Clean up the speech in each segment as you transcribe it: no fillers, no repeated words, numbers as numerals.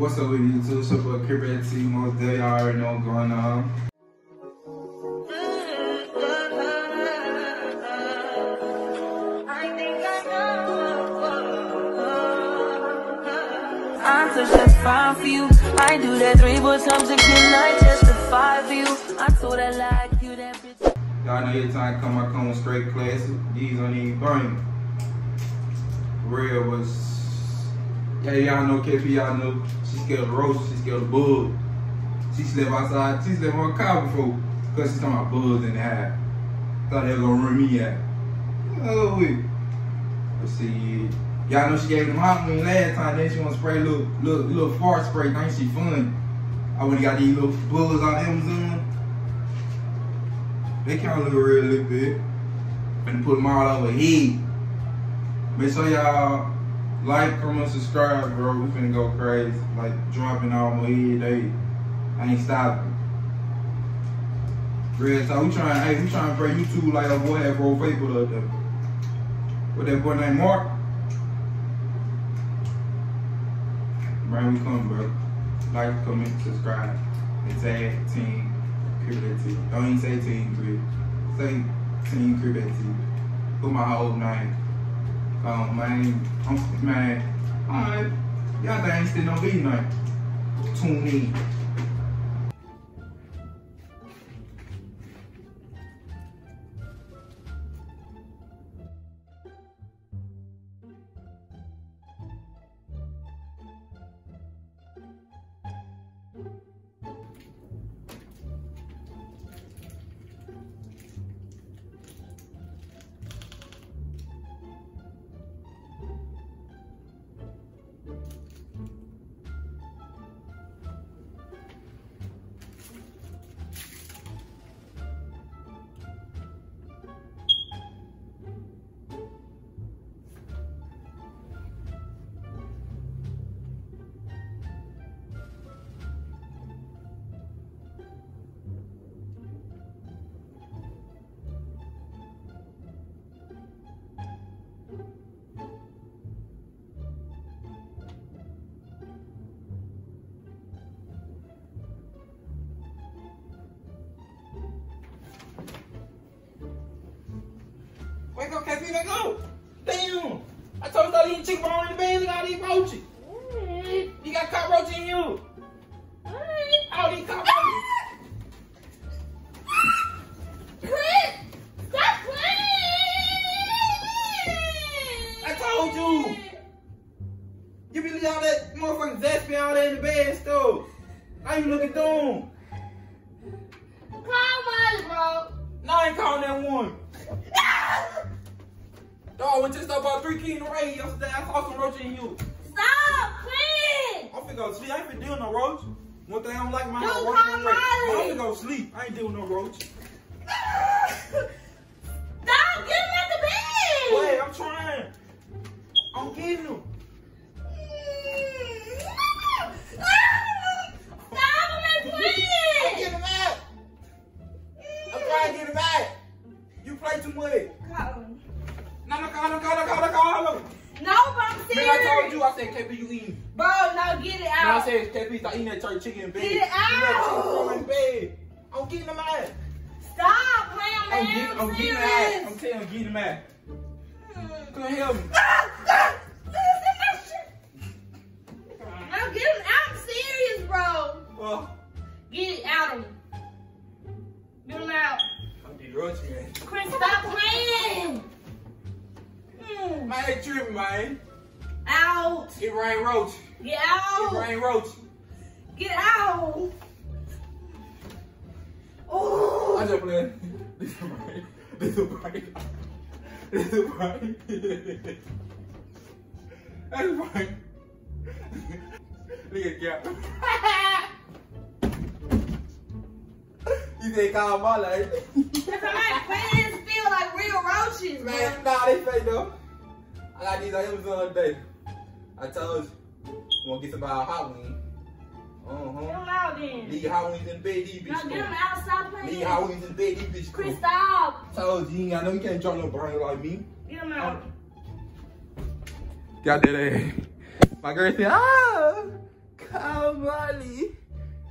What's up with YouTube? It's your boy Kibret T. Most day, y'all already know what's going on. I touch that fire for you. I do that 3 more times a night just to five for you. I told her like you that bitch. Y'all know every time I come with straight classic. These on these burning. Real was. Yeah, y'all know KP, y'all know she's scared of roaches, she's scared of bugs. She slept outside, she slept on a car before, because she's talking about bugs in the eye. Thought they were gonna run me out. Oh, wait. Let's see. Y'all know she gave them hot wing last time, then she wanna spray a little fart spray, think she fun. I would've got these little bugs on Amazon. They kinda look real little bit. And put them all over head. Make sure y'all like, comment, subscribe, bro. We finna go crazy. Like, dropping all my head, hey. I ain't stopping. Real talk, we trying to break YouTube like a boy had bro people up there. What that boy named Mark? Right, we come, bro. Like, comment, subscribe. And tag Team Kibret T. Don't even say Team Kibret. Say Team Kibret T. Put my whole name. Oh man, alright, y'all ain't still no be night. Tune in. Wake up, KP, let's go. Damn. I told you about eating chicken bone in the bed and all these roaches. Mm. You got cockroaches in you. Mm. All these cockroaches. Quit. Stop playing. I told you. You believe all that motherfucking zest all that in the bed and stuff. Now you looking through them. Call one, bro. No, I ain't calling that one. Dog, I went to stop about 3 kids in the rain yesterday. I saw some roaches in you. Stop, please! I'm finna go sleep. I ain't finna deal with no roach. One thing I don't like, my roach on the rain. I'm finna go sleep. I ain't deal with no roach. Stop, get him out the bed! Wait, I'm trying. I'm getting him. Stop him, please! I'm getting him out. I'm trying to get him out. You play too much. Call him. No, call him. No, but I'm serious. Remember I told you, I said, KP, you eating. Bro, no, get it out. No, I said, KP, stop eating that turkey chicken in bed. Get it out. Chicken in bed. I'm getting him out. Stop playing, man. I'm getting him out. I'm telling you, I'm getting him out. Come and help me. No, get him out. I'm serious, bro. Well, get it out of him. Get him out. I'm getting roach, man. Chris, stop playing. Man, they tripping, man. Out. It rain roach. Get out. It rain roach. Get out. Ooh. I just playing. This is right. That's right. Look at that. You think I call my life. Somebody playing still like real roaches, man. Nah, they fake though. I got these on Amazon the other day. I told you, we gonna get somebody a hot wing. Get them out then. Leave hot wings in the bed, these bitches. No, get them outside playing. Leave hot wings in the bed, these bitches. Chris, stop. Told you, I know you can't drop no brain like me. Get them out. Got that ass. My girl said, oh, God. Molly.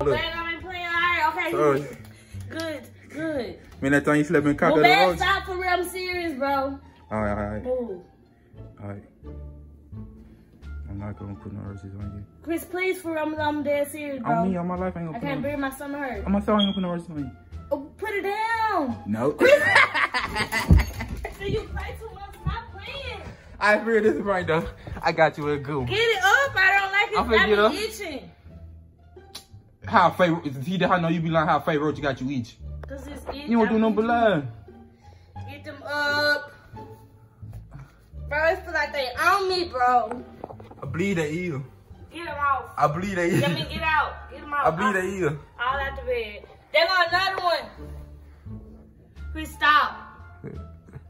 I'm playing. All right, okay. Sorry. Good. Man, that time you slept in cock of the house. Stop for real. I'm serious, bro. All right. Move. All right. I'm not gonna put no roses on you. Chris, please, for real, I'm dead serious, bro. On me, on my life, I ain't gonna put no. I can't bear my stomach hurt. I'm myself, I ain't gonna put no roses on you. Oh, put it down. No. Chris. So you play too much. Stop playing. I figured this right though. I got you a goo. Get it up. I don't like it. I'm itching. How favorite? See, I know you be lying. How favorite you got you each? Cause it's itching. You don't do no blood. Get them up, bro. It feel like they on me, bro. I bleed the ear. Get them off. I bleed the ear. Let me get out. Get them off. I bleed the ear. All out the bed. They got another one. Please stop.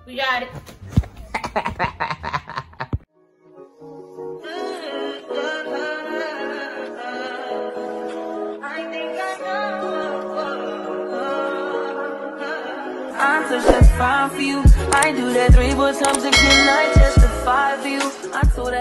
We got it. I'm just fine for you. I do that 3 more times again. I justify for you. I told that.